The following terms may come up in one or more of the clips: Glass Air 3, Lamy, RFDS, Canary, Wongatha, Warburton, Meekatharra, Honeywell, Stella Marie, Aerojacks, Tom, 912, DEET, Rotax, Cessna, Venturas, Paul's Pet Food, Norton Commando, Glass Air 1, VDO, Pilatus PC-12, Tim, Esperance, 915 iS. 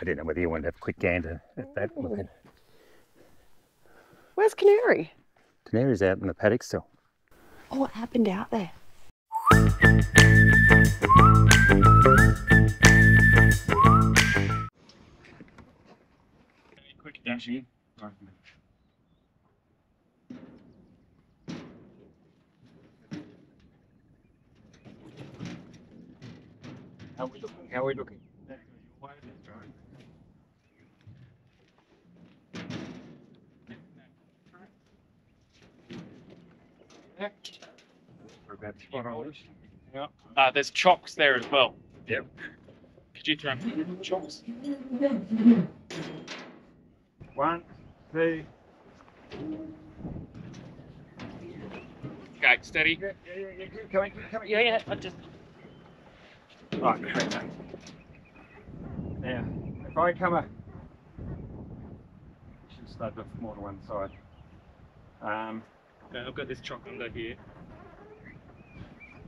I don't know whether you want to have a quick gander at that. Where's Canary? Canary's out in the paddock still. Oh, what happened out there? Quick dash in. How are we looking? How are we looking? We're about spot on. Yeah. There's chocks there as well. Yep. Could you throw them chocks? 1, 2. Okay, steady. Yeah. Keep coming. Yeah. I just. Right, okay. Now, if I come up, I should start with more to one side. Okay, I've got this chock under here.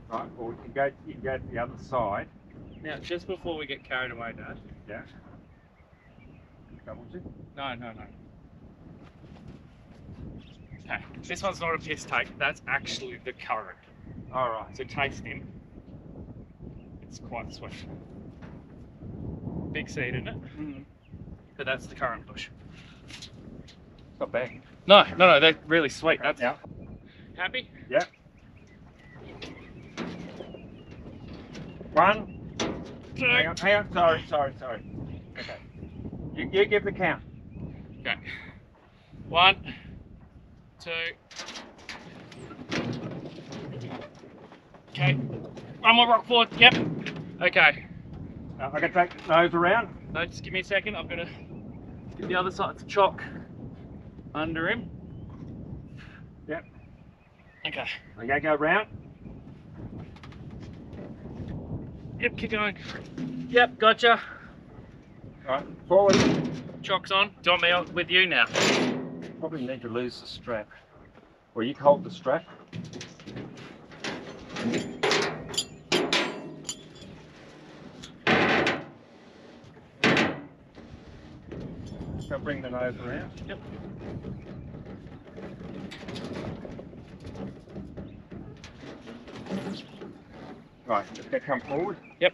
Right, well, you can go to the other side. Now, just before we get carried away, Dad. Yeah. Double two? No. Okay, this one's not a piss take, that's actually the current. Alright. So taste him. It's quite sweet. Big seed, isn't it? Mm-hmm. But that's the current bush. It's not bad. No, they're really sweet. That's yeah. Happy? Yeah. 1, 2. Hang on. Sorry. Okay. You give the count. Okay. 1, 2. Okay. One more rock forward. Yep. Okay. I can take the nose around. No, just give me a second. I'm going to get the other side to chock under him. Yep. Okay. I'm going to go round. Yep, keep going. Yep, gotcha. Alright, forward. Chock's on. Do you want me out with you now? Probably need to lose the strap. Well, you can hold the strap. I'll bring the nose around. Yep. Right, just going to come forward. Yep.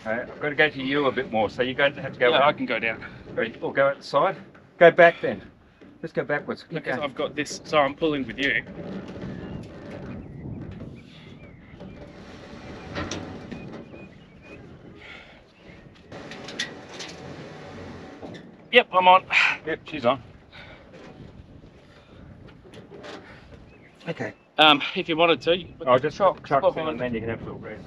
Okay, I've got to go to you a bit more, so you're going to have to go. Yeah, I can go down. Or go outside. Go back then. Let's go backwards. Because I've got this, so I'm pulling with you. Yep, I'm on. Yep, she's on. Okay. If you wanted to, you I'll just chuck in and then you can have a little rest.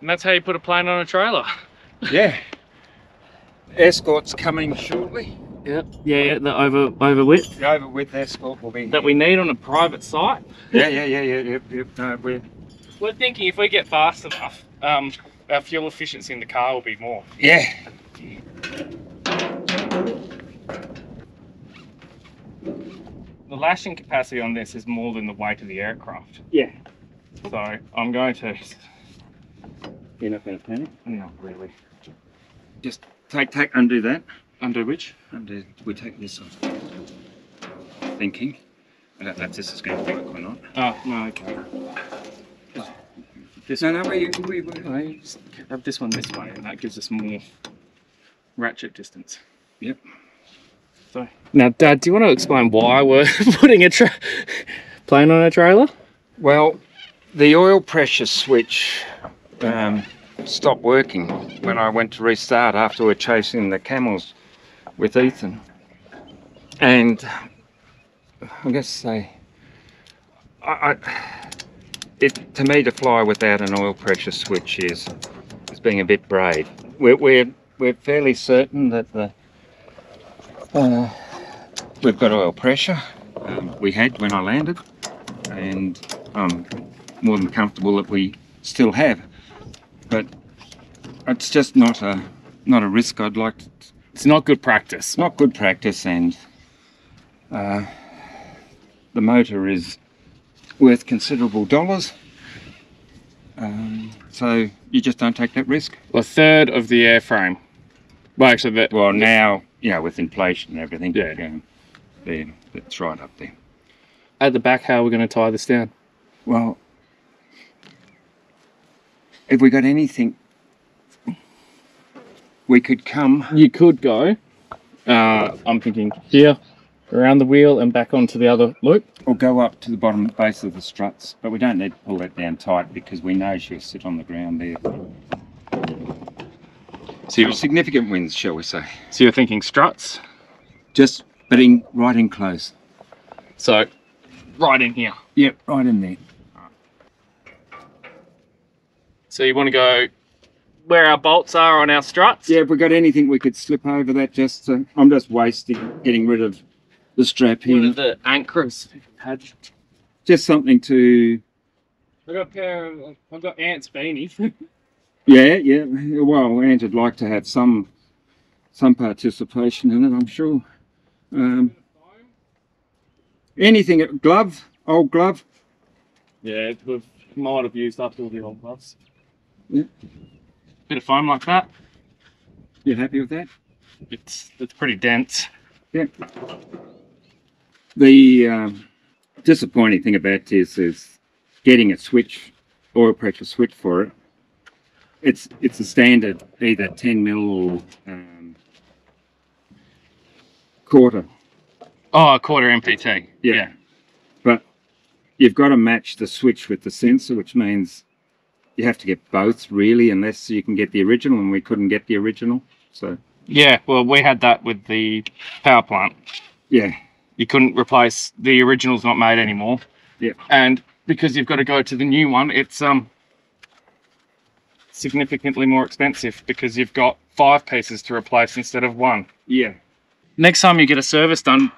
And that's how you put a plane on a trailer. Yeah. Escort's coming shortly. Yep. Yeah. The overwidth. The overwidth escort will be that here. We need on a private site. Yeah. No, we're thinking if we get fast enough, our fuel efficiency in the car will be more. Yeah. The lashing capacity on this is more than the weight of the aircraft. Yeah. So I'm going to... You're not going to panic? No, really. Just take, undo that. Undo which? Undo, we take this off. Thinking. I don't know if this is going to work or not. Oh, no, okay. This no, we just have this one this way and that gives us more ratchet distance. Yep. So now Dad, do you want to explain why we're putting a plane on a trailer? Well, the oil pressure switch stopped working when I went to restart after we were chasing the camels with Ethan. And I guess say It, to me, to fly without an oil pressure switch is being a bit brave. We're fairly certain that we've got oil pressure. We had when I landed, and I'm more than comfortable that we still have. But it's just not a risk I'd like to. It's not good practice. Not good practice, and the motor is worth considerable dollars. So you just don't take that risk. Well, a third of the airframe. Well, actually, that, well now, you know, with inflation and everything, yeah, there, that's right up there. At the back, how are we going to tie this down? Well, if we got anything, we could come. You could go. I'm thinking here, around the wheel and back onto the other loop. Or go up to the bottom base of the struts, but we don't need to pull that down tight because we know she'll sit on the ground there. So you're significant winds, shall we say. So you're thinking struts? Just, but in, right in close. So, right in here? Yep, right in there. So you want to go where our bolts are on our struts? Yeah, if we got anything we could slip over that just so, I'm just wasting getting rid of the strap here. What are the anchors? Just something to... I've got a pair of... I've got Ant's beanie. Yeah, yeah. Well, Ant would like to have some participation in it, I'm sure. Anything, glove, old glove? Yeah, we might have used up all the old gloves. Yeah. Bit of foam like that. You happy with that? It's pretty dense. Yeah. The disappointing thing about this is getting a switch, oil pressure switch for it. It's a standard, either 10 mil or quarter. Oh, a quarter MPT. Yeah. Yeah. But you've got to match the switch with the sensor, which means you have to get both really, unless you can get the original, and we couldn't get the original. So yeah, well, we had that with the power plant. Yeah. You couldn't replace, the original's not made anymore. Yeah. And because you've got to go to the new one, it's significantly more expensive because you've got 5 pieces to replace instead of 1. Yeah. Next time you get a service done,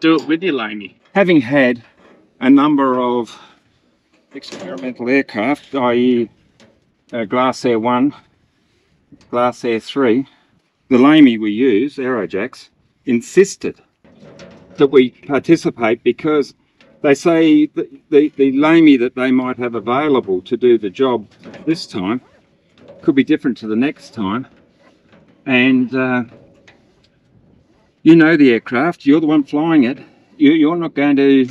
do it with your Lamy. Having had a number of experimental aircraft, i.e. Glass Air 1, Glass Air 3, the Lamy we use, Aerojacks, insisted that we participate because they say that the Lamy that they might have available to do the job this time could be different to the next time. And you know the aircraft, you're the one flying it. You're not going to,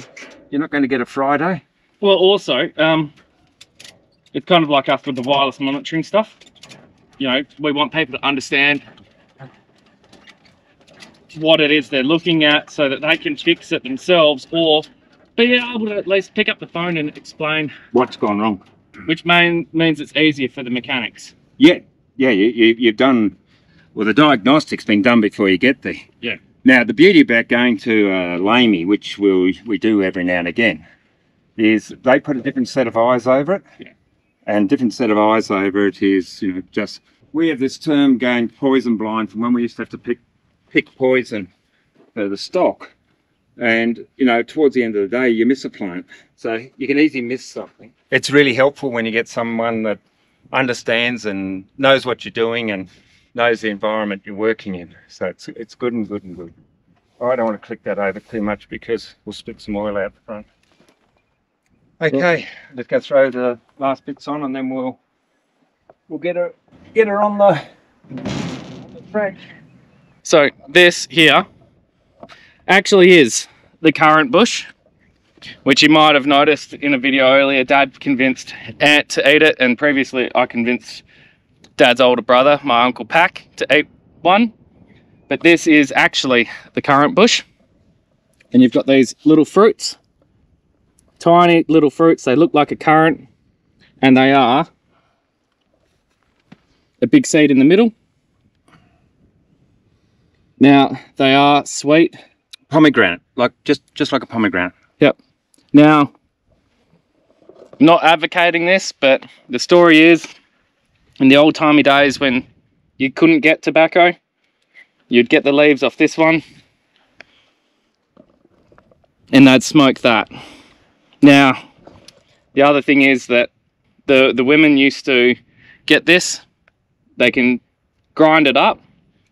you're not going to get a Friday. Well, also, it's kind of like us with the wireless monitoring stuff. You know, we want people to understand what it is they're looking at so that they can fix it themselves or be able to at least pick up the phone and explain what's gone wrong. Which means it's easier for the mechanics. Yeah, yeah, you've done, well, the diagnostic's been done before you get there. Yeah. Now, the beauty about going to Lamy, which we do every now and again, is they put a different set of eyes over it. Yeah. And different set of eyes over it is, you know, just, we have this term going poison blind from when we used to have to pick poison for the stock. And, you know, towards the end of the day, you miss a plant. So you can easily miss something. It's really helpful when you get someone that understands and knows what you're doing and knows the environment you're working in. So it's good and good and good. I don't want to click that over too much because we'll spit some oil out the front. Okay, let's go throw the last bits on, and then we'll get her on the track. So this here actually is the currant bush, which you might have noticed in a video earlier. Dad convinced Ant to eat it, and previously I convinced Dad's older brother, my uncle Pack, to eat one. But this is actually the currant bush, and you've got these little fruits. Tiny little fruits, they look like a currant, and they are a big seed in the middle. Now, they are sweet. Pomegranate, like just like a pomegranate. Yep. Now, I'm not advocating this, but the story is, in the old-timey days when you couldn't get tobacco, you'd get the leaves off this one, and they'd smoke that. Now, the other thing is that the women used to get this, they can grind it up,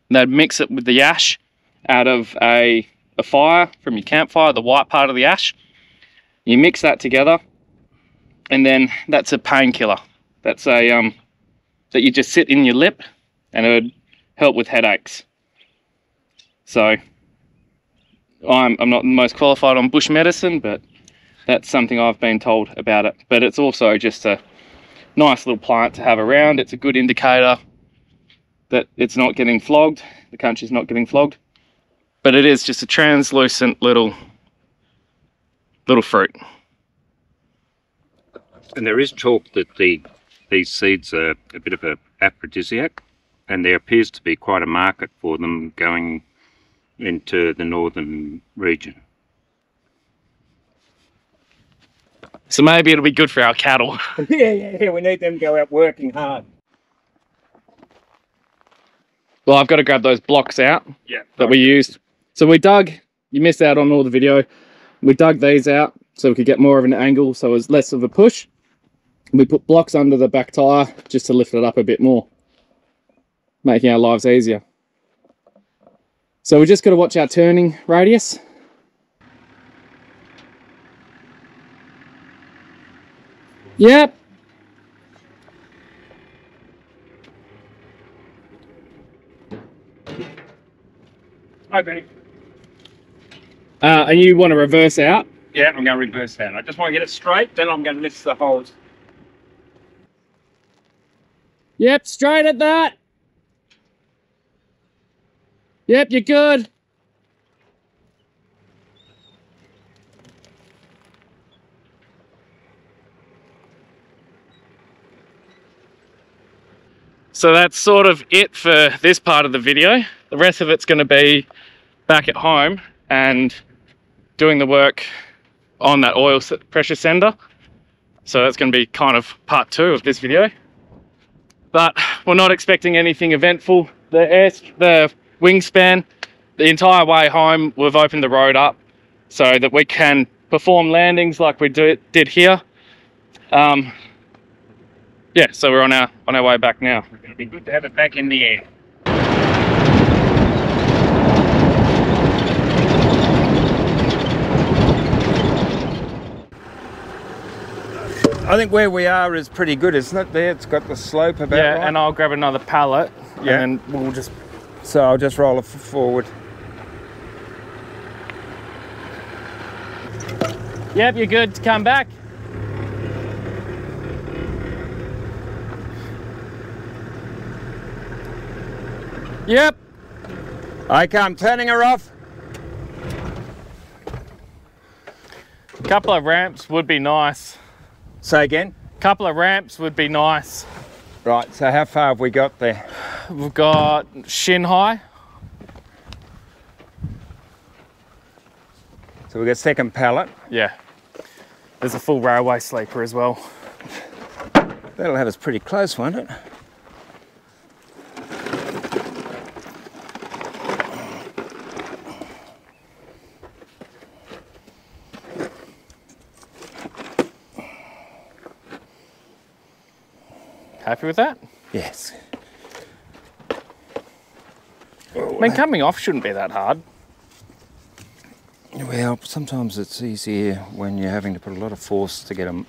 and they'd mix it with the ash out of a fire from your campfire, the white part of the ash. You mix that together, and then that's a painkiller. That's a that you just sit in your lip, and it would help with headaches. So I'm not the most qualified on bush medicine, but that's something I've been told about it. But it's also just a nice little plant to have around. It's a good indicator that it's not getting flogged, the country's not getting flogged. But it is just a translucent little fruit. And there is talk that these seeds are a bit of an aphrodisiac, and there appears to be quite a market for them going into the northern region. So maybe it'll be good for our cattle. Yeah, we need them to go out working hard. Well, I've got to grab those blocks out that we used. So we dug, you missed out on all the video, we dug these out so we could get more of an angle so it was less of a push. And we put blocks under the back tyre just to lift it up a bit more, making our lives easier. So we just got to watch our turning radius. Yep. Hi, Benny. And you want to reverse out? Yeah, I'm going to reverse out. I just want to get it straight, then I'm going to lift the holes. Yep, straight at that. Yep, you're good. So that's sort of it for this part of the video. The rest of it's going to be back at home and doing the work on that oil pressure sender. So that's going to be kind of part two of this video. But we're not expecting anything eventful. The wingspan, the entire way home, we've opened the road up so that we can perform landings like we did here. Yeah, so we're on our way back now. It'll be good to have it back in the air. I think where we are is pretty good, isn't it? There, it's got the slope about. Yeah, right. And I'll grab another pallet. Yeah, and we'll just. So I'll just roll it forward. Yep, you're good to come back. Yep. Okay, I'm turning her off. A couple of ramps would be nice. Say again? A couple of ramps would be nice. Right, so how far have we got there? We've got shin high. So we've got second pallet. Yeah. There's a full railway sleeper as well. That'll have us pretty close, won't it? Happy with that? Yes. I mean, coming off shouldn't be that hard. Well, sometimes it's easier when you're having to put a lot of force to get them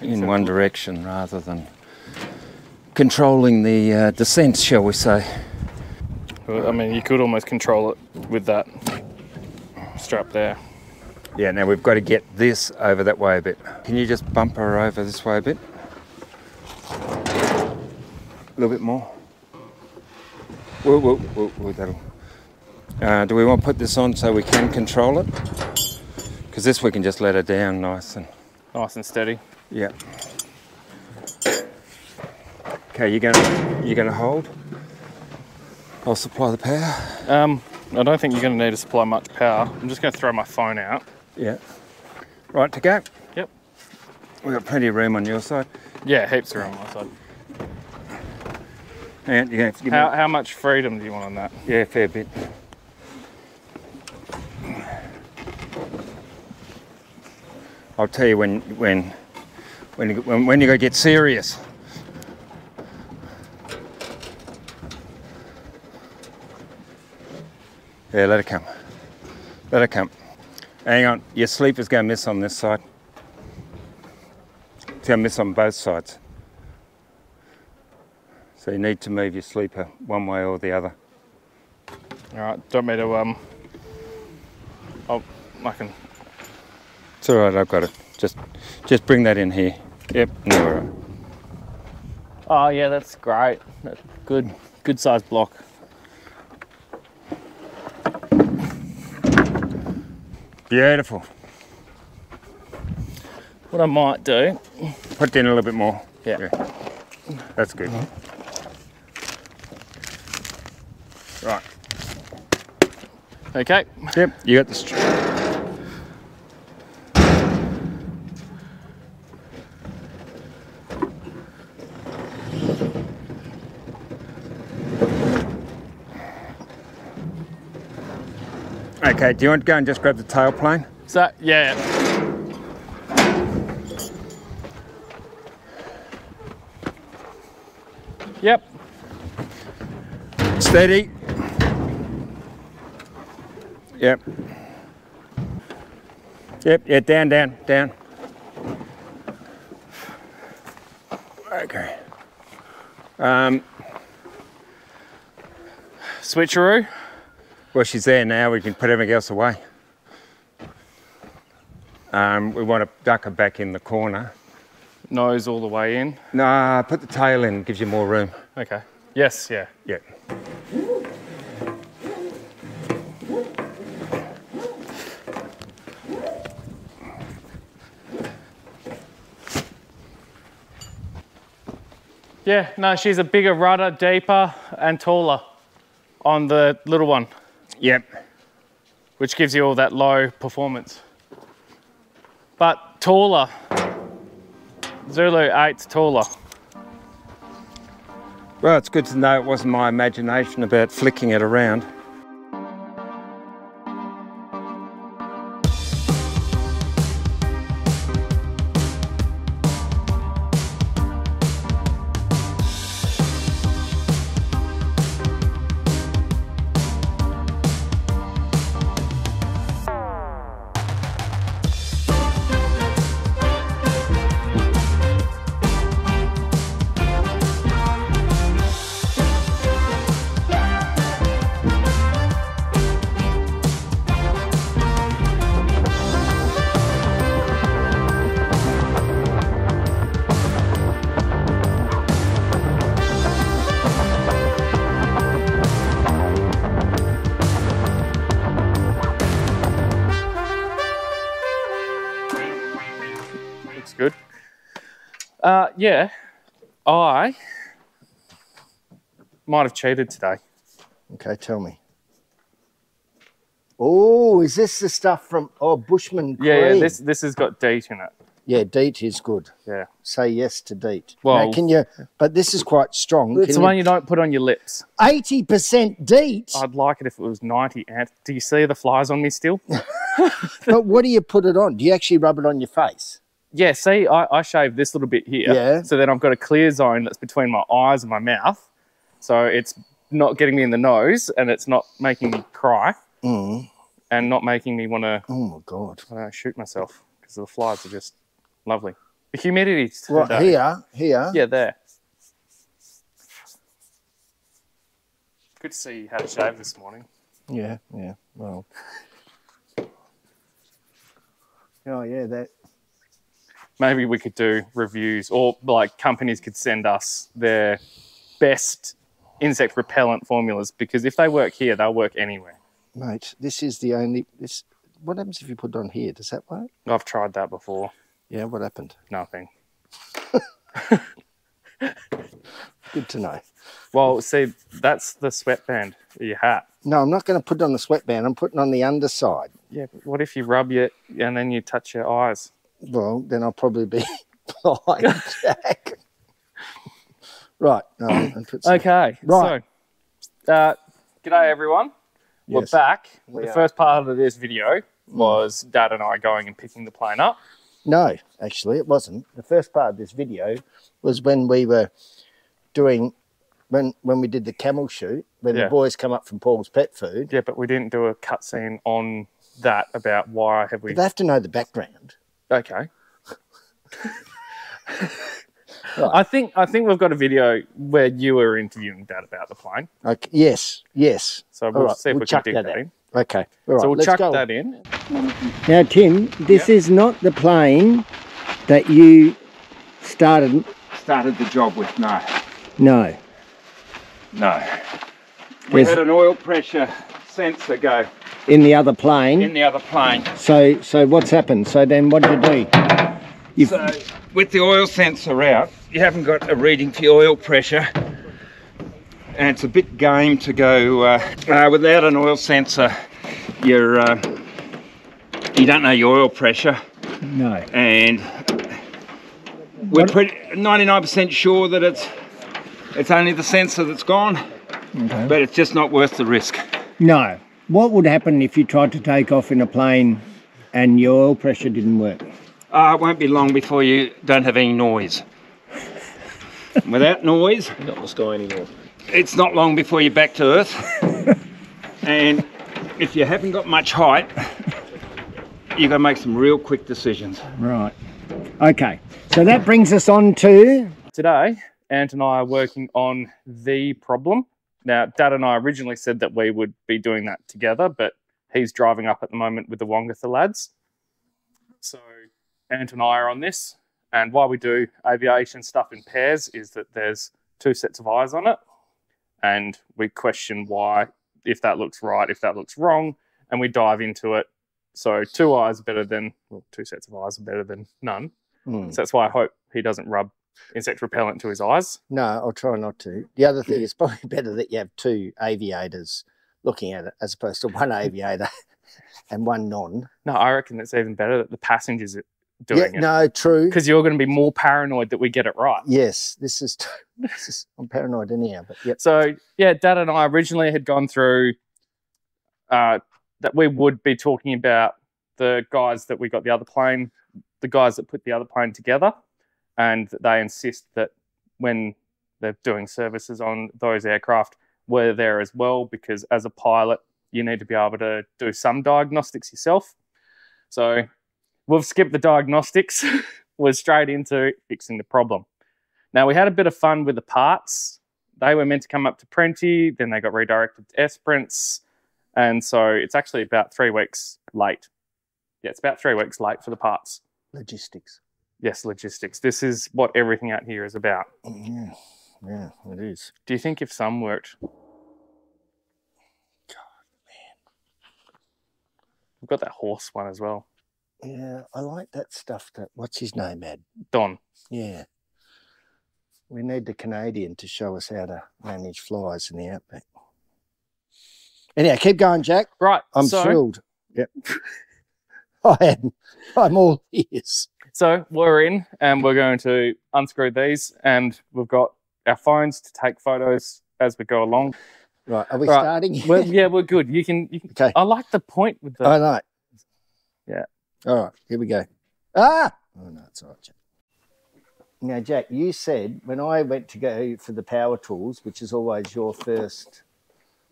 in one direction rather than controlling the descent, shall we say. Well, I mean, you could almost control it with that strap there. Yeah, now we've got to get this over that way a bit. Can you just bump her over this way a bit? A little bit more. Whoa, whoa, whoa, whoa, that'll. Do we want to put this on so we can control it? Because this we can just let her down nice and steady. Yeah. Okay, you're gonna hold. I'll supply the power. I don't think you're gonna need to supply much power. I'm just gonna throw my phone out. Yeah. Right to go. Yep. We've got plenty of room on your side. Yeah, heaps of room on my side. Yeah, how much freedom do you want on that? Yeah, fair bit. I'll tell you when you go get serious. Yeah, let it come. Let it come. Hang on, your sleeper's going to miss on this side. found this on both sides. So you need to move your sleeper one way or the other. All right, do you want me to, oh, I can. It's all right, I've got it. Just bring that in here. Yep, no, all right. Oh yeah, that's great. That's good, good size block. Beautiful. What I might do, put in a little bit more. Yeah. That's good. Mm-hmm. Right. Okay. Yep, you got this. Okay, do you want to go and just grab the tailplane? So, yeah. Yep. Steady. Yep. Yep, yeah, down, down, down. Okay. Switcheroo. Well, she's there now, we can put everything else away. We want to duck her back in the corner. Nose all the way in? Nah, put the tail in, gives you more room. Okay. Yes, yeah. Yeah. Yeah, no, she's a bigger rudder, deeper and taller on the little one. Yep. Which gives you all that low performance. But taller. Zulu 8's taller. Well, it's good to know it wasn't my imagination about flicking it around. Yeah, I might have cheated today. Okay, tell me. Oh, is this the stuff from Bushman Creek? Yeah, yeah, this has got DEET in it. Yeah, DEET is good. Yeah. Say yes to DEET. Well, now, can you? But this is quite strong. It's the one you don't put on your lips. 80% DEET. I'd like it if it was 90. Do you see the flies on me still? But what do you put it on? Do you actually rub it on your face? Yeah, see, I shaved this little bit here. Yeah. So then I've got a clear zone that's between my eyes and my mouth. So it's not getting me in the nose and it's not making me cry and not making me want to... Oh, my God. Shoot myself because the flies are just lovely. The humidity... Right, well, here. Yeah, there. Good to see you had a shave this morning. Yeah, yeah, well... Oh, yeah, that... Maybe we could do reviews or like companies could send us their best insect repellent formulas because if they work here, they'll work anywhere. Mate, this is the only... This, what happens if you put it on here? Does that work? I've tried that before. Yeah, what happened? Nothing. Good to know. Well, see, that's the sweatband, your hat. No, I'm not going to put it on the sweatband. I'm putting it on the underside. Yeah, but what if you rub your... and then you touch your eyes? Well, then I'll probably be blind, Jack. Right. No, okay. Right. So, g'day, everyone. Yes. We're back. The first part of this video was Dad and I going and picking the plane up. No, actually, it wasn't. The first part of this video was when we were doing... When we did the camel shoot, when the boys come up from Paul's Pet Food. Yeah, but we didn't do a cutscene on that about why have we... But they have to know the background. Okay. Right. I think we've got a video where you were interviewing Dad about the plane. Okay. Yes, yes. So we'll see if we can dig that in. Okay. All right. So we'll chuck that in. Now, Tim, this is not the plane that you started the job with. No. No. No. We had an oil pressure sensor go in the other plane. In the other plane. So what's happened? So then, what did you do? So with the oil sensor out, you haven't got a reading for your oil pressure, and it's a bit game to go without an oil sensor. You don't know your oil pressure. No. And we're pretty 99% sure that it's only the sensor that's gone, okay, but it's just not worth the risk. No. What would happen if you tried to take off in a plane and your oil pressure didn't work? It won't be long before you don't have any noise. Without noise, not in the sky anymore. It's not long before you're back to earth. And if you haven't got much height, you've got to make some real quick decisions. Right. Okay. So that brings us on to today. Ant and I are working on the problem. Now, Dad and I originally said that we would be doing that together, but he's driving up at the moment with the Wongatha lads. So Ant and I are on this, and why we do aviation stuff in pairs is that there's two sets of eyes on it, and we question why, if that looks right, if that looks wrong, and we dive into it. So two eyes are better than, well, two sets of eyes are better than none. Mm. So that's why I hope he doesn't rub insect repellent to his eyes. No, I'll try not to. The other thing is probably better that you have two aviators looking at it as opposed to one aviator and one non. No, I reckon that's even better that the passengers doing it. No, true. Because you're going to be more paranoid that we get it right. Yes, this is true. I'm paranoid anyhow. But yep. So, yeah, Dad and I originally had gone through that we would be talking about the guys that we got the other plane, the guys that put the other plane together, and they insist that when they're doing services on those aircraft, we're there as well, because as a pilot, you need to be able to do some diagnostics yourself. So we've skipped the diagnostics. We're straight into fixing the problem. Now, we had a bit of fun with the parts. They were meant to come up to Prenti, then they got redirected to Esperance. And so it's actually about 3 weeks late. Yeah, it's about 3 weeks late for the parts. Logistics. Yes, logistics. This is what everything out here is about. Yeah, yeah, it is. Do you think if some worked? God, man. We've got that horse one as well. Yeah, I like that stuff. That what's his name, Ad? Don. Yeah. We need the Canadian to show us how to manage flies in the outback. Anyhow, keep going, Jack. Right. I'm thrilled. Yep. I am. I'm all ears. So we're in, and we're going to unscrew these, and we've got our phones to take photos as we go along. Right. Are we starting? Well, yeah, we're good. You can. Okay. I like the point with the. I know. Yeah. All right, here we go. Ah! Oh, no, it's all right, Jack. Now, Jack, you said when I went to go for the power tools, which is always your first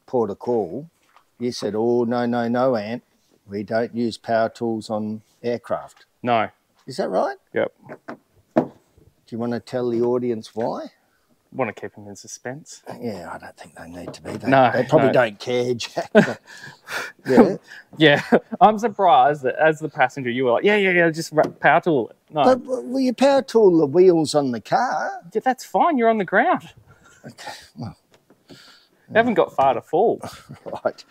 port of call, you said, oh, no, no, no, Ant, we don't use power tools on aircraft. No. Is that right? Yep. Do you want to tell the audience why? Want to keep them in suspense. Yeah, I don't think they need to be. They probably don't care, Jack. Yeah. Yeah. I'm surprised that as the passenger you were like, yeah, yeah, yeah, just power tool it. No. But, well, you power tool the wheels on the car. Yeah, that's fine. You're on the ground. Okay. Well, you haven't got far to fall. Right.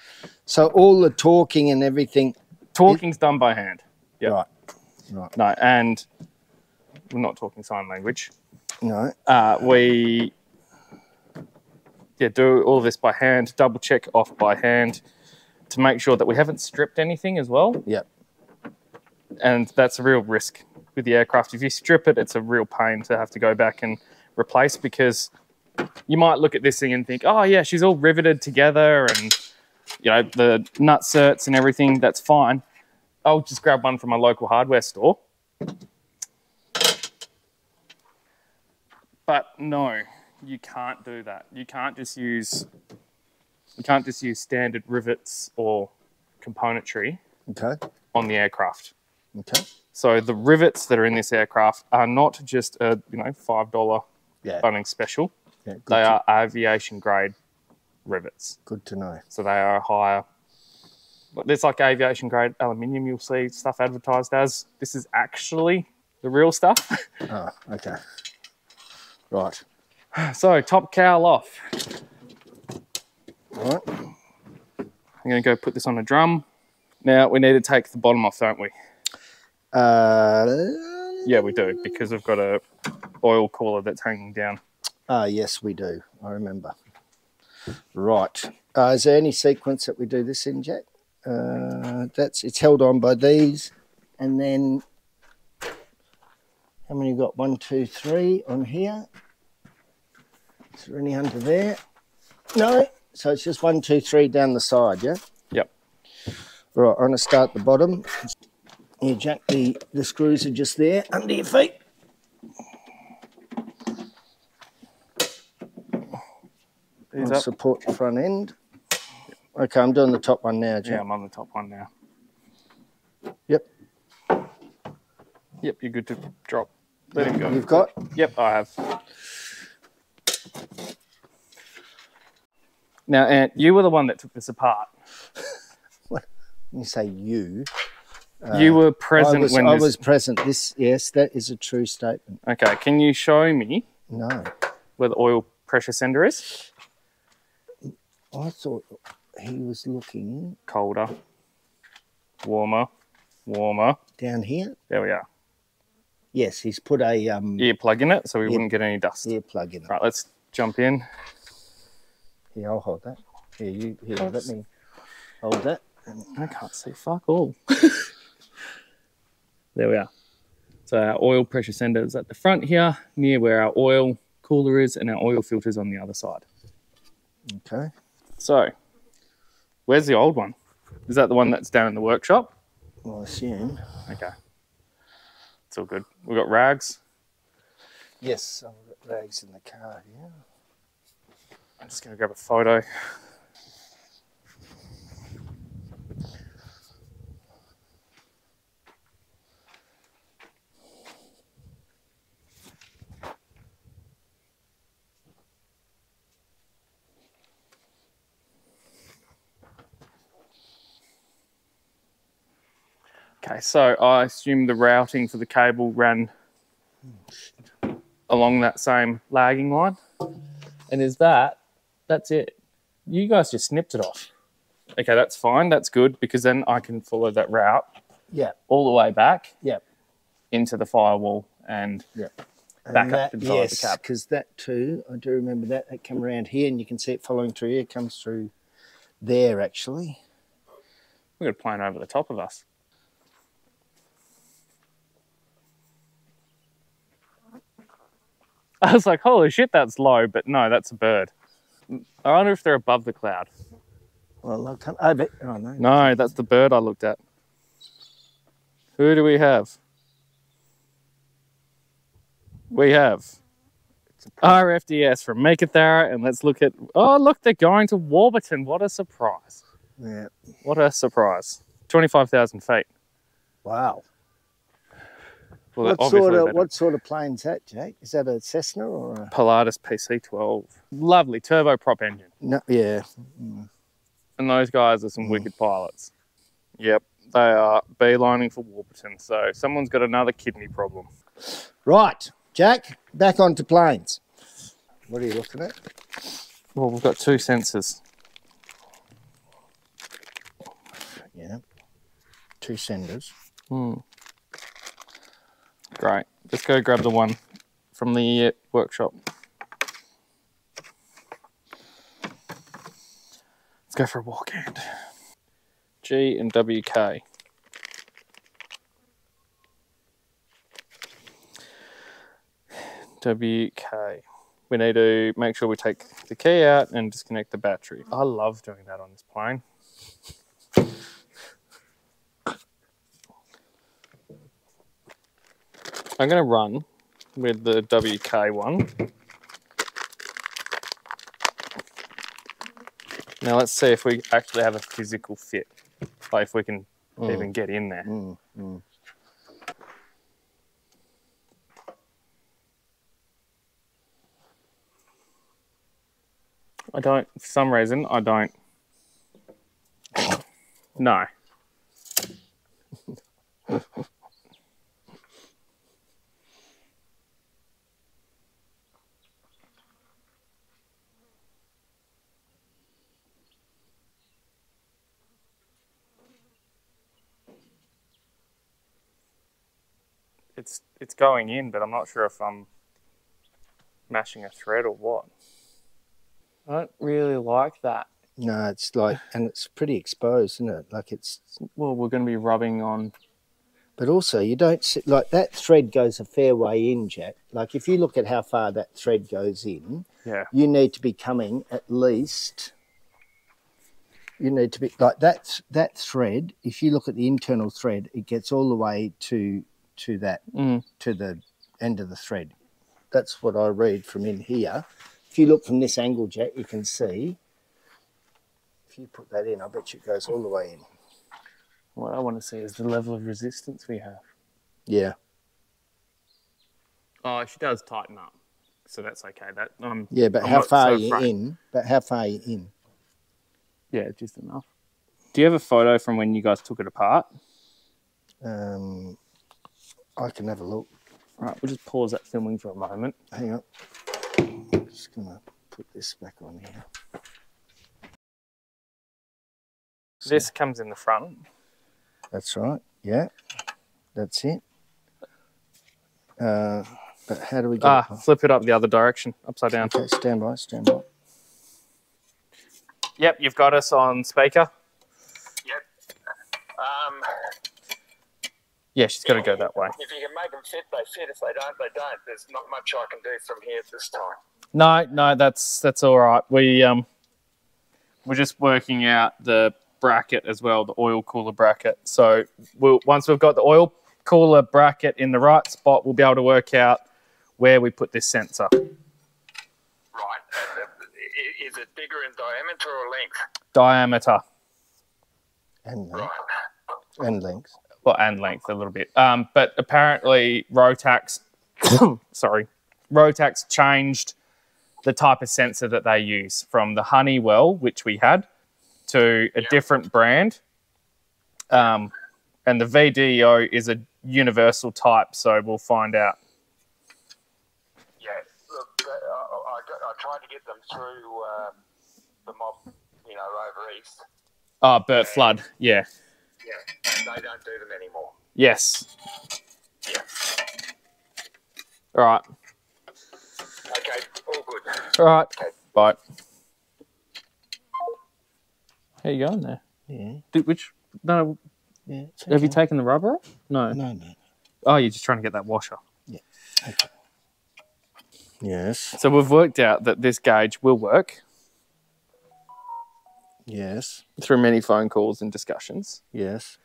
So all the talking and everything. Talking's done by hand. Yep. Right. Right. No, and we're not talking sign language. No. We do all of this by hand, double check off by hand to make sure that we haven't stripped anything as well. Yep. And that's a real risk with the aircraft. If you strip it, it's a real pain to have to go back and replace, because you might look at this thing and think, oh, yeah, she's all riveted together and, you know, the nut certs and everything, that's fine. I'll just grab one from my local hardware store. But no, you can't do that. You can't just use standard rivets or componentry on the aircraft. Okay. So the rivets that are in this aircraft are not just a $5 funding special. Yeah, they are aviation grade rivets. Good to know. So they are higher. It's like aviation grade aluminium you'll see stuff advertised as. This is actually the real stuff. Oh, okay. Right. So top cowl off. All right. I'm going to go put this on a drum. Now we need to take the bottom off, don't we? Yeah, we do, because we've got a oil cooler that's hanging down. Yes, we do. I remember. Right. Is there any sequence that we do this in, Jack? It's held on by these, and then how many you got? 1, 2, 3 on here. Is there any under there? No. So it's just 1, 2, 3 down the side, yeah? Yep. Right, I'm going to start at the bottom. Here, Jack, the screws are just there under your feet. I'll support the front end. Okay, I'm doing the top one now, Jack. Yeah, I'm on the top one now. Yep. Yep, you're good to drop. Let him go. You've got? Yep, I have. Now, Ant, you were the one that took this apart. When you say you... you were present when this... I was present. This, yes, that is a true statement. Okay, can you show me... No. ...where the oil pressure sender is? I thought he was looking... Colder. Warmer. Warmer. Down here? There we are. Yes, he's put a... earplug in it, so we wouldn't get any dust. Earplug in it. Right, let's jump in. Here, I'll hold that. Here, you... Here, let me hold that. I can't see fuck all. There we are. So our oil pressure sender is at the front here, near where our oil cooler is, and our oil filter is on the other side. Okay. So where's the old one? Is that the one that's down in the workshop? Well, I assume. Okay. It's all good. We've got rags. Yes, I've got rags in the car, yeah. I'm just going to grab a photo. Okay, so I assume the routing for the cable ran along that same lagging line. And is that, that's it. You guys just snipped it off. Okay, that's fine, that's good, because then I can follow that route all the way back into the firewall and back up inside the cab. Because that too, I do remember that, that came around here and you can see it following through here, it comes through there actually. We've got a plane over the top of us. I was like, holy shit, that's low, but no, that's a bird. I wonder if they're above the cloud. Well, I bet, oh no. No, that's the bird I looked at. Who do we have? We have RFDS from Meekatharra, and let's look at, oh look, they're going to Warburton. What a surprise. Yeah. What a surprise. 25,000 feet. Wow. Well, what sort of plane's that, Jake? Is that a Cessna or a... Pilatus PC-12. Lovely turboprop engine. No, yeah. Mm. And those guys are some wicked pilots. Yep, they are beelining for Warburton, so someone's got another kidney problem. Right, Jack, back onto planes. What are you looking at? Well, we've got two sensors. Yeah, two senders. Mm. Great. Let's go grab the one from the workshop. Let's go for a walk and G and WK. WK. We need to make sure we take the key out and disconnect the battery. I love doing that on this plane. I'm going to run with the WK one. Now let's see if we actually have a physical fit, like if we can even get in there. Mm, mm. I don't, for some reason, I don't. No. It's going in, but I'm not sure if I'm mashing a thread or what. I don't really like that. No, it's like, and it's pretty exposed, isn't it? Like it's... Well, we're going to be rubbing on... But also, you don't... See, like, that thread goes a fair way in, Jack. Like, if you look at how far that thread goes in, yeah, you need to be coming at least... You need to be... Like, that thread, if you look at the internal thread, it gets all the way to that, to the end of the thread. That's what I read from in here. If you look from this angle, Jack, you can see... If you put that in, I bet you it goes all the way in. What I want to see is the level of resistance we have. Yeah. Oh, she does tighten up, so that's okay. That yeah, but how far are you in? But how far are you in? Yeah, just enough. Do you have a photo from when you guys took it apart? I can have a look. All right, we'll just pause that filming for a moment. Hang on. I'm just gonna put this back on here. This comes in the front. That's right. Yeah, that's it. But how do we get it? Flip it up the other direction, upside down. Okay, stand by, stand by. Yep, you've got us on speaker. Yep. Yeah, she's got to go that way. If you can make them fit, they fit. If they don't, they don't. There's not much I can do from here at this time. No, no, that's all right. We're just working out the bracket as well, the oil cooler bracket. So once we've got the oil cooler bracket in the right spot, we'll be able to work out where we put this sensor. Right. Is it bigger in diameter or length? Diameter. And length. Right. And length. Well, and length a little bit. But apparently Rotax, sorry, Rotax changed the type of sensor that they use from the Honeywell, which we had, to a different brand, and the VDO is a universal type, so we'll find out. Yeah, look, I tried to get them through the mob, you know, over east. Oh, Bert Flood, yeah. Yeah, and they don't do them anymore. Yes. Yeah. All right. Okay, all good. All right, okay. Bye. How you going there? Yeah. Yeah, okay. Have you taken the rubber off? No. No, no. Oh, you're just trying to get that washer. Yeah. Okay. Yes. So we've worked out that this gauge will work. Yes. Through many phone calls and discussions. Yes.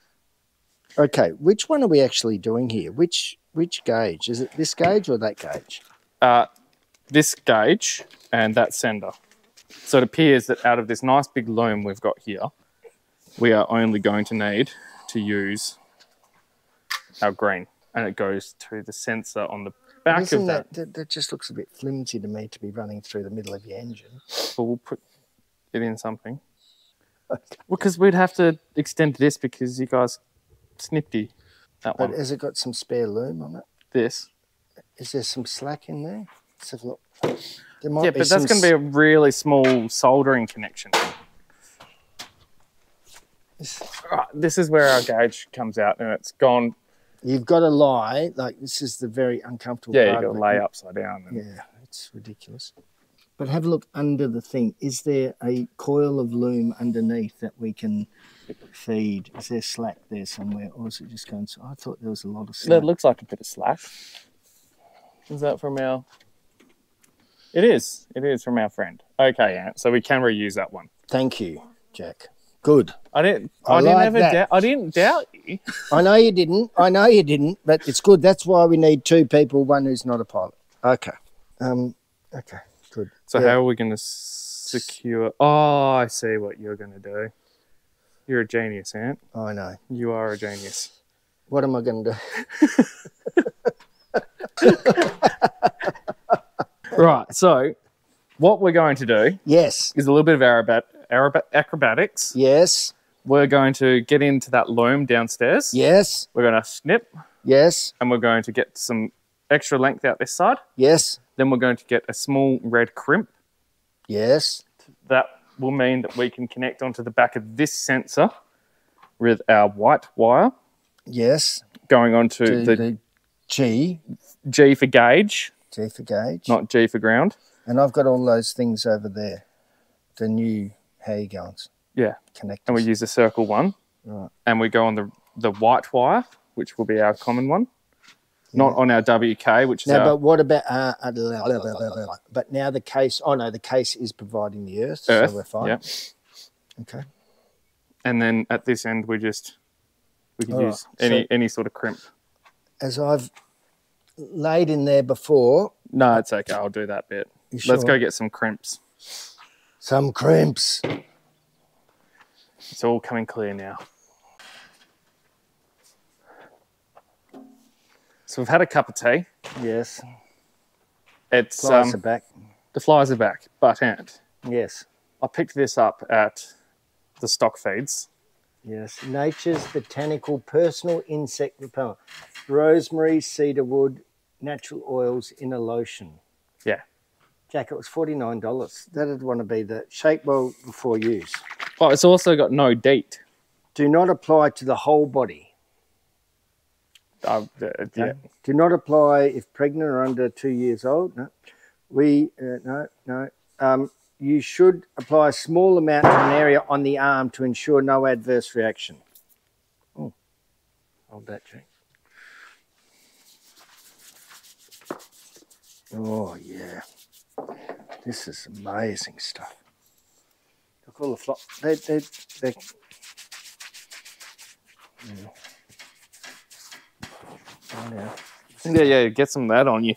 Okay. Which one are we actually doing here? Which gauge? Is it this gauge or that gauge? This gauge and that sender. So it appears that out of this nice big loom we've got here, we are only going to need to use our green, and it goes to the sensor on the back of that. That just looks a bit flimsy to me to be running through the middle of your engine. Well, we'll put it in something. Okay. Well, because we'd have to extend this because you guys snippy that one. But has it got some spare loom on it? This. Is there some slack in there? Let's have a look. Yeah, but that's going to be a really small soldering connection. Right, this is where our gauge comes out, and it's gone. You've got to lie. Like, this is the very uncomfortable part. Yeah, you've got to lay upside down. Yeah, it's ridiculous. But have a look under the thing. Is there a coil of loom underneath that we can feed? Is there slack there somewhere, or is it just going to... I thought there was a lot of slack. That looks like a bit of slack. Is that from our... It is. It is from our friend. Okay, yeah. So we can reuse that one. Thank you, Jack. Good. I didn't doubt you. I know you didn't. I know you didn't. But it's good. That's why we need two people. One who's not a pilot. Okay. Okay. Good. So how are we going to secure? Oh, I see what you're going to do. You're a genius, Ant. I know. You are a genius. What am I going to do? Right, so What we're going to do, yes, is a little bit of acrobatics. Yes. We're going to get into that loom downstairs. Yes. We're going to snip. Yes. And we're going to get some extra length out this side. Yes. Then we're going to get a small red crimp. Yes. That will mean that we can connect onto the back of this sensor with our white wire. Yes. Going onto the G. G for gauge. G for gauge. Not G for ground. And I've got all those things over there. The new hairguns. Yeah. Connectors. And we use the circle one. Right. And we go on the white wire, which will be our common one. Yeah. Not on our WK, which is now, but what about... but now the case... Oh, no, the case is providing the earth. So we're fine. Yep. Okay. And then at this end, we just... We can use any sort of crimp. As I've laid in there before. No, it's okay. I'll do that bit. Sure? Let's go get some crimps. Some crimps. It's all coming clear now. So we've had a cup of tea. Yes. It's flies are back. The flies are back, but and. Yes. I picked this up at the stock feeds. Yes, nature's botanical personal insect repellent. Rosemary, cedarwood, natural oils in a lotion. Yeah. Jack, it was $49. That'd want to be the shake well before use. Oh, it's also got no DEET. Do not apply to the whole body. Yeah. No. Do not apply if pregnant or under 2 years old. No. You should apply a small amount to an area on the arm to ensure no adverse reaction. Oh, hold that, Jack. Oh, yeah. This is amazing stuff. Look, all the flop. Yeah. Yeah, get some of that on you.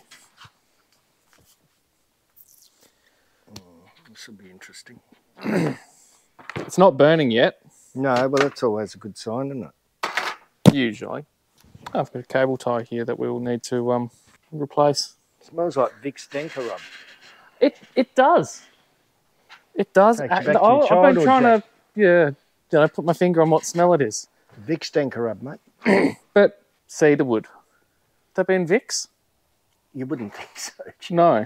This will be interesting. It's not burning yet. No, well, that's always a good sign, isn't it? Usually. Oh, I've got a cable tie here that we will need to replace. It smells like Vicks Denker rub. It does. It does. I've been trying to put my finger on what smell it is. Vicks Denker rub, mate. But cedarwood. That been Vicks? You wouldn't think so. No.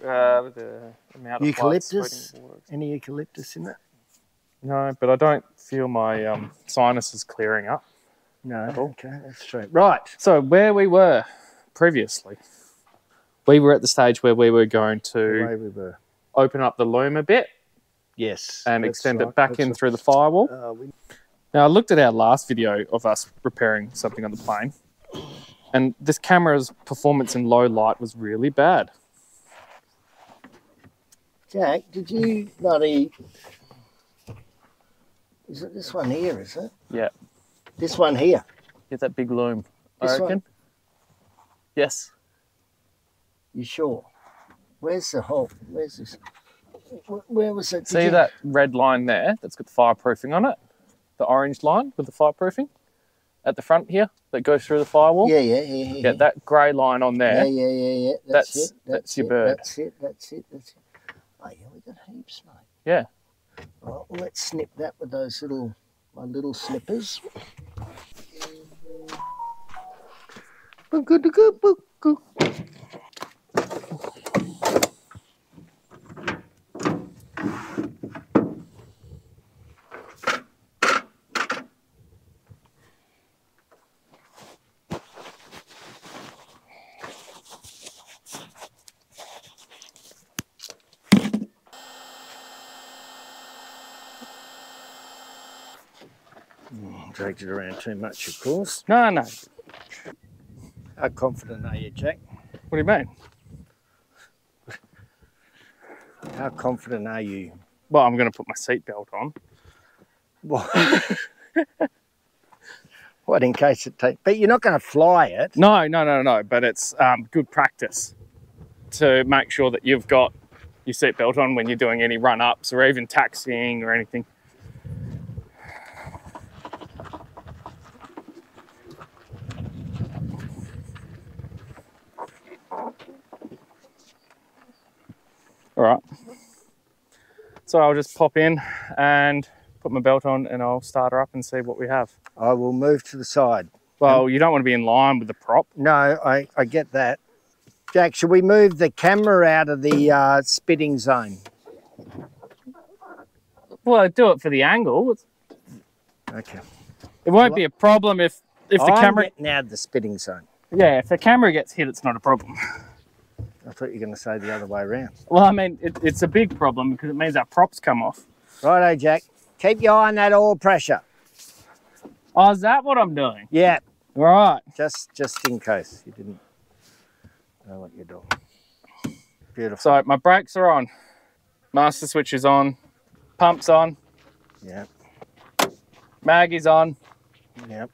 The amount of eucalyptus? Any eucalyptus in it? No, but I don't feel my sinuses clearing up. No, okay, that's true. Right, so where we were previously, we were at the stage where we were going to open up the loom a bit. Yes. And extend it back in through the firewall. Now, I looked at our last video of us repairing something on the plane, and this camera's performance in low light was really bad. Jack, did you bloody... Is it this one here, is it? Yeah. This one here. Get that big loom. This I reckon. One? Yes. You sure? Where's the hole? Where's this? Where was it? See that red line there that's got the fireproofing on it? The orange line with the fireproofing at the front here that goes through the firewall? Yeah. Yeah, that grey line on there. Yeah. That's it. That's your bird. That's it. Oh, yeah, we got heaps, mate. Yeah. Well, let's snip that with those my little snippers. Dragged it around too much, of course. No. How confident are you, Jack? What do you mean? How confident are you? Well, I'm going to put my seatbelt on. What, in case it takes... But you're not going to fly it. No. But it's good practice to make sure that you've got your seatbelt on when you're doing any run-ups or even taxiing or anything. All right. So I'll just pop in and put my belt on and I'll start her up and see what we have. I will move to the side. Well, you don't want to be in line with the prop. No, I get that. Jack, should we move the camera out of the spitting zone? Well, do it for the angle. Okay. It won't be a problem if the camera... I'm getting out of the spitting zone. Yeah, if the camera gets hit, it's not a problem. I thought you were going to say the other way around. Well, I mean, it's a big problem because it means our props come off. Righto, Jack. Keep your eye on that oil pressure. Oh, is that what I'm doing? Yeah. All right. Just in case you didn't know what you're doing. Beautiful. So my brakes are on. Master switch is on. Pump's on. Yeah. Mag is on. Yep.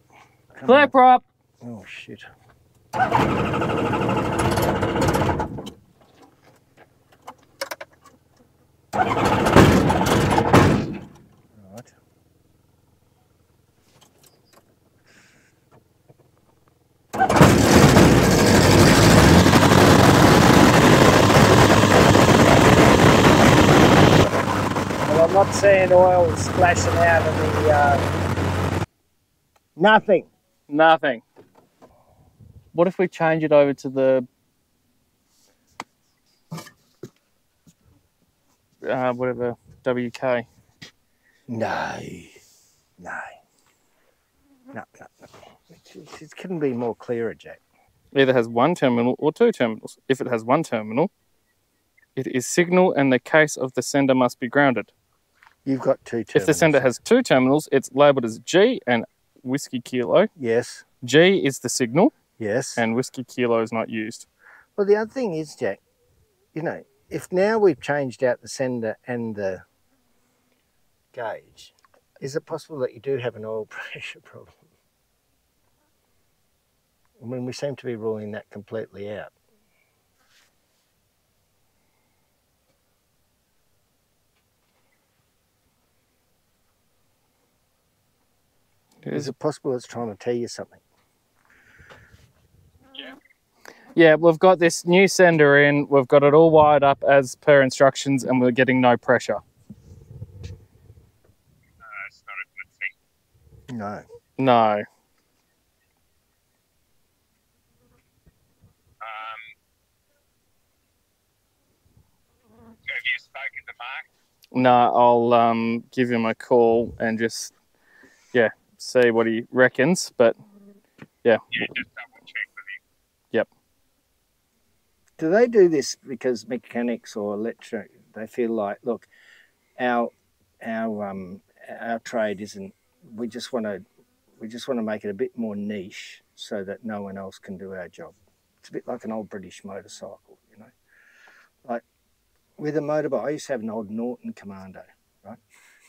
Come Clear on. Prop. Oh, shit. I'm not seeing oil splashing out of the... Nothing. Nothing. What if we change it over to the... whatever, WK? No. No. No, no, no. It couldn't be more clearer, Jack. It either has one terminal or two terminals. If it has one terminal, it is signal and the case of the sender must be grounded. You've got two terminals. If the sender has two terminals, it's labelled as G and Whiskey Kilo. Yes. G is the signal. Yes. And Whiskey Kilo is not used. Well, the other thing is, Jack, you know, if now we've changed out the sender and the gauge, is it possible that you do have an oil pressure problem? I mean, we seem to be ruling that completely out. Is it possible it's trying to tell you something? Yeah. Yeah, we've got this new sender in. We've got it all wired up as per instructions and we're getting no pressure. No, it's not a good thing. No. No. Have you spoken to Mark? No, I'll give him a call and just, yeah. See what he reckons, but yeah. Yeah, just double check with him. Yep. Do they do this because mechanics or electric, they feel like, look, our trade isn't, we just want to make it a bit more niche so that no one else can do our job. It's a bit like an old British motorcycle, you know. Like with a motorbike, I used to have an old Norton Commando, right?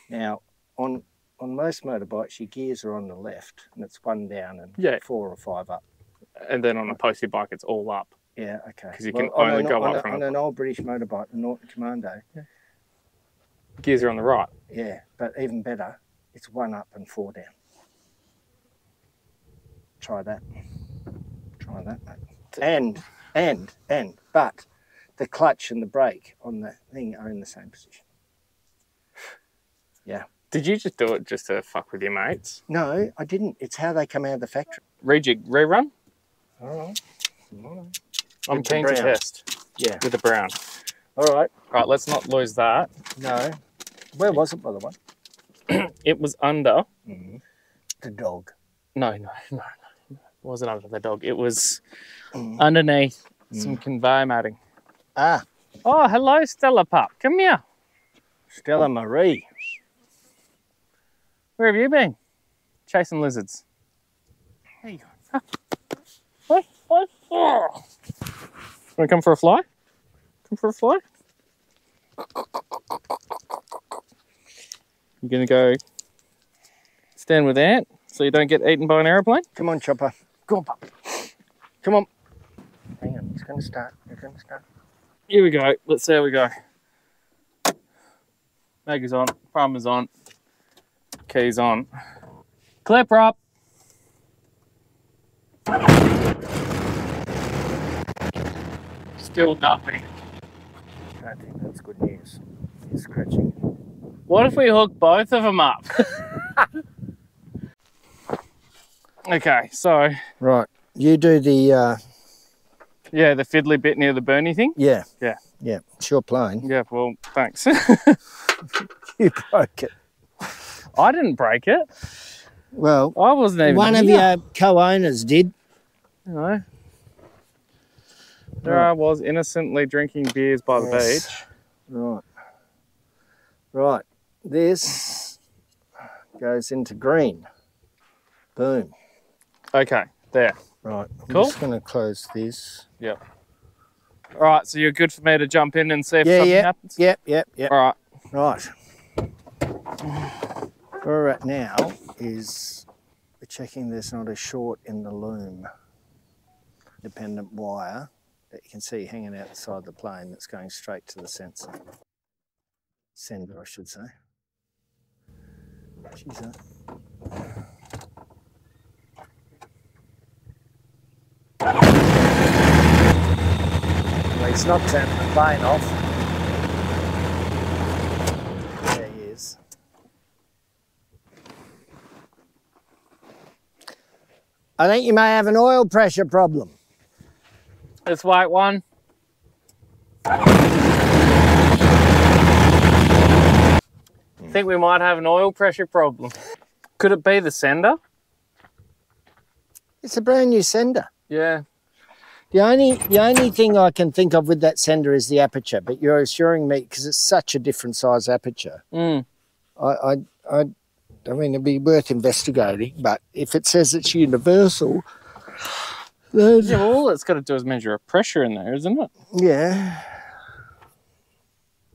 Now on most motorbikes, your gears are on the left, and it's one down and four or five up. And then on a postie bike, it's all up. Yeah, okay. Because you can only go up from... On an old British motorbike, the Norton Commando... Yeah. Gears are on the right. Yeah, but even better, it's one up and four down. Try that. Try that, mate. And, but the clutch and the brake on the thing are in the same position. Yeah. Did you just do it just to fuck with your mates? No, I didn't. It's how they come out of the factory. Rejig, rerun? All right. All right. I'm keen to test. Yeah. With the brown. All right. All right, let's not lose that. No. Where was it, by the way? It was under... Mm-hmm. The dog. No. It wasn't under the dog. It was underneath some conveyor matting. Ah. Oh, hello, Stella Pup. Come here. Stella Marie. Where have you been? Chasing lizards. There you go. Want to come for a fly? Come for a fly? You're going to go stand with Ant so you don't get eaten by an aeroplane? Come on, Chopper. Come on, Pup. Come on. Hang on, it's going to start. It's going to start. Here we go. Let's see how we go. Mag is on. Prime is on. Keys on. Clear prop. Still nothing. Okay, I think that's good news. He's scratching. What if we hook both of them up? Okay, so. Right, you do the. Yeah, the fiddly bit near the Bernie thing? Yeah. Yeah. Yeah, it's your plane. Yeah, well, thanks. You broke it. I didn't break it. Well, I wasn't even one of your co-owners did. No. There I was innocently drinking beers by the beach. Right. Right. This goes into green. Boom. Okay, there. Right. Cool. I'm just going to close this. Yep. All right, so you're good for me to jump in and see if something happens? Yep. All right. Right. Where we're at now is we're checking there's not a short in the loom dependent wire that you can see hanging outside the plane that's going straight to the sensor. Sender, I should say. Jeez, well, he's not turning the plane off. There he is. I think you may have an oil pressure problem. This white one. I think we might have an oil pressure problem. Could it be the sender? It's a brand new sender. Yeah. The only thing I can think of with that sender is the aperture, but you're assuring me, because it's such a different size aperture. Mm. I mean, it'd be worth investigating, but if it says it's universal, yeah, well, all it's got to do is measure a pressure in there, isn't it? Yeah.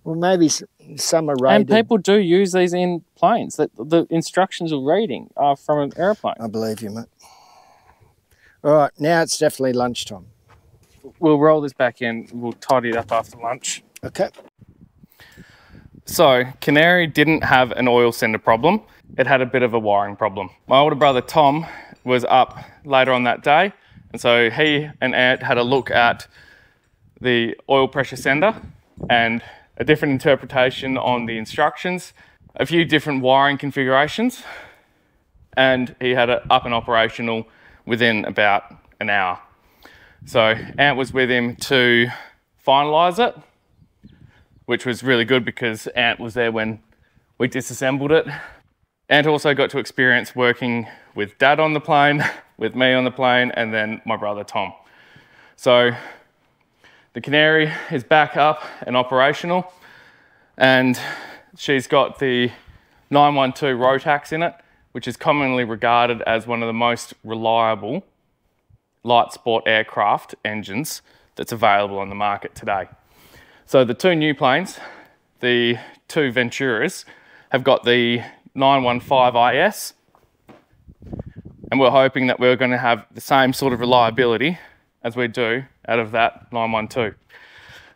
Well, maybe some are rated. And people do use these in planes. The instructions of rating are from an aeroplane. I believe you, mate. All right, now it's definitely lunchtime. We'll roll this back in. We'll tidy it up after lunch. Okay. So, Canary didn't have an oil sender problem. It had a bit of a wiring problem. My older brother, Tom, was up later on that day. And so he and Ant had a look at the oil pressure sender and a different interpretation on the instructions, a few different wiring configurations, and he had it up and operational within about an hour. So Ant was with him to finalise it, which was really good because Ant was there when we disassembled it. Ant also got to experience working with Dad on the plane, with me on the plane, and then my brother Tom. So the Canary is back up and operational, and she's got the 912 Rotax in it, which is commonly regarded as one of the most reliable light sport aircraft engines that's available on the market today. So the two new planes, the two Venturas, have got the 915 IS, and we're hoping that we're going to have the same sort of reliability as we do out of that 912.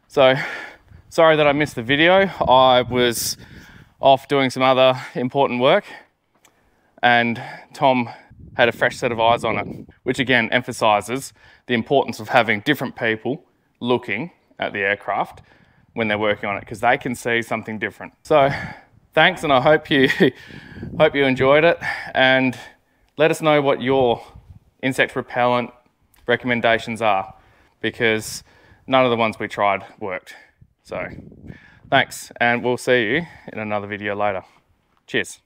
So, sorry that I missed the video. I was off doing some other important work, and Tom had a fresh set of eyes on it, which again emphasises the importance of having different people looking at the aircraft when they're working on it, because they can see something different. So, thanks, and I hope you enjoyed it, and let us know what your insect repellent recommendations are, because none of the ones we tried worked. So thanks, and we'll see you in another video later. Cheers.